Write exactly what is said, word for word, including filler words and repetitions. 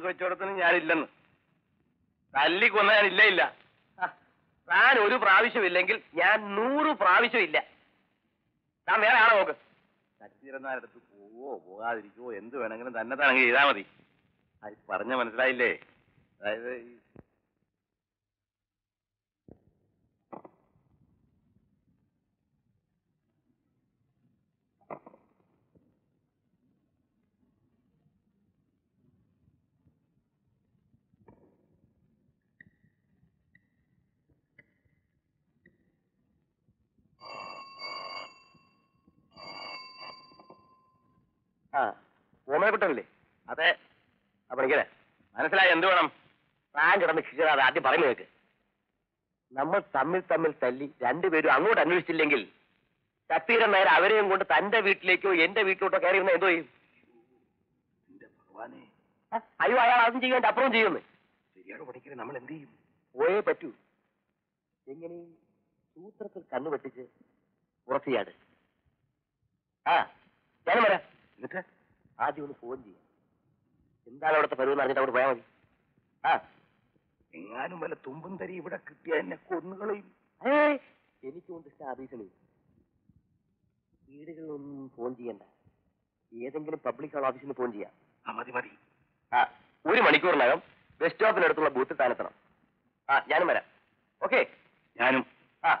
പെൺ കച്ചവടത്തിന് ഞാനില്ലെന്ന്. തല്ലിക്കൊന്ന ഞാനില്ല ഇല്ല. താൻ ഒരു പ്രാവശ്യമില്ലെങ്കിൽ ഞാൻ നൂറ് പ്രാവശ്യമില്ല. താൻ വേറെ ആളെ നോക്ക്. ശക്തിരന്മാരടുത്ത് പോവോ പോകാതിരിക്കുവോ എന്ത് വേണമെങ്കിലും തന്നെ താണെങ്കിൽ ചെയ്താൽ മതി. അത് പറഞ്ഞ മനസ്സിലായില്ലേ? അതായത് ഓമനക്കുട്ടനല്ലേ? അതെ. അപ്പൊ എനിക്കല്ലേ മനസ്സിലായി എന്ത് വേണം. താൻ കിടന്ന് ശിക്ഷ ആദ്യം പറഞ്ഞു കേക്ക്. നമ്മൾ തമ്മിൽ തമ്മിൽ തല്ലി രണ്ടുപേരും അങ്ങോട്ട് അന്വേഷിച്ചില്ലെങ്കിൽ ശക്തിയുടെ നേരെ അവരെയും കൊണ്ട് തന്റെ വീട്ടിലേക്കോ എന്റെ വീട്ടിലോട്ടോ കയറി ഇരുന്ന എന്തോ ചെയ്യും. അയ്യോ, അയാൾ അതും ചെയ്യാൻ അപ്പുറവും ചെയ്യുന്നു. ശരിയാണ് പഠിക്കല്. നമ്മൾ എന്ത് ചെയ്യും? പോയേ പറ്റൂ. എങ്ങനെ? സൂത്രത്തിൽ കണ്ണു വെട്ടിച്ച് ഉറച്ചിയാട്. ആ ഞാനും വരാം. എന്നിട്ട് ആദ്യം ഒന്ന് ഫോൺ ചെയ്യാം. എന്താണ് അവിടുത്തെ പരുവെന്ന് അറിഞ്ഞിട്ട് അവിടെ പോയാൽ മതി. ആ എങ്ങാനും വല്ല തുമ്പും തരി ഇവിടെ കിട്ടിയ എന്നെ കൊന്നുകളെയും. ഏ എനിക്കുകൊണ്ട് ഇഷ്ട ആഭീഷണി. വീടുകളിലൊന്നും ഫോൺ ചെയ്യണ്ട. ഏതെങ്കിലും പബ്ലിക് ഹോൾ ഓഫീസിന് ഫോൺ ചെയ്യാം. ആ മതി മതി. ആ ഒരു മണിക്കൂറിനകം ബസ് സ്റ്റോപ്പിനടുത്തുള്ള ബൂത്ത് താനെത്തണം. ആ ഞാനും വരാം. ഓക്കെ. ഞാനും. ആ